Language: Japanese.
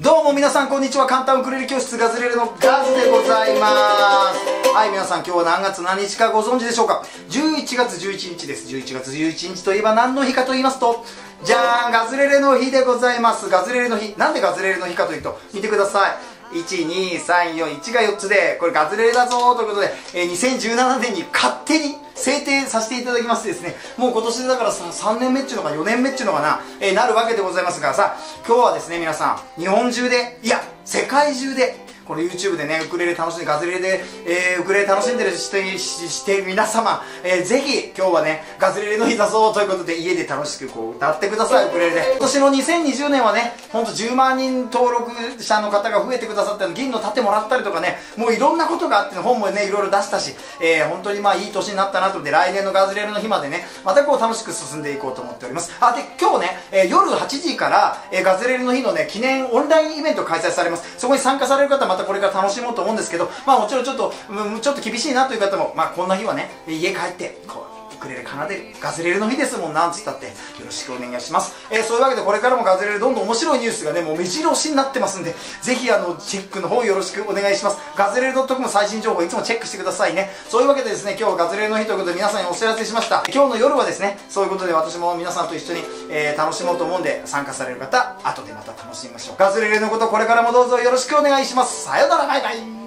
どうも皆さんこんにちは。簡単ウクレレ教室ガズレレのガズでございます。はい、皆さん今日は何月何日かご存知でしょうか。11月11日です。11月11日といえば何の日かと言いますと、じゃーん、ガズレレの日でございます。ガズレレの日、なんでガズレレの日かというと、見てください。12341が4つで、これガズレレだぞということで、2017年に勝手に制定させていただきましてですね、もう今年でだから3年目っていうのか4年目っていうのかな、なるわけでございますが、さあ今日はですね、皆さん日本中で、いや世界中でこの YouTube でね、ウクレレ楽しんで、ガズレレで、ウクレレ楽しんでるして皆様、ぜひ今日はねガズレレの日だぞということで、家で楽しくこう歌ってください、ウクレレで。今年の2020年はね、ほんと10万人登録者の方が増えてくださったの、銀の盾もらったりとかね、もういろんなことがあって、本もねいろいろ出したし、本当にまあいい年になったなということで、来年のガズレレの日までね、またこう楽しく進んでいこうと思っております。あ、で今日ね、夜8時から、ガズレレの日のね記念オンラインイベント開催されます。そこに参加される方はまたこれから楽しもうと思うんですけど、まあもちろんちょっと厳しいなという方も、まあこんな日はね家帰ってこうウクレレ奏でるガズレレの日ですもん、なんつったってよろしくお願いします。そういうわけでこれからもガズレレどんどん面白いニュースがねもう目白押しになってますんで、ぜひチェックの方よろしくお願いします。ガズレレ .com の最新情報いつもチェックしてくださいね。そういうわけでですね、今日はガズレレの日ということで皆さんにお知らせしました。今日の夜はですね、そういうことで私も皆さんと一緒に、楽しもうと思うんで、参加される方後でまた楽しみましょう。ガズレレのことこれからもどうぞよろしくお願いします。さよなら、バイバイ。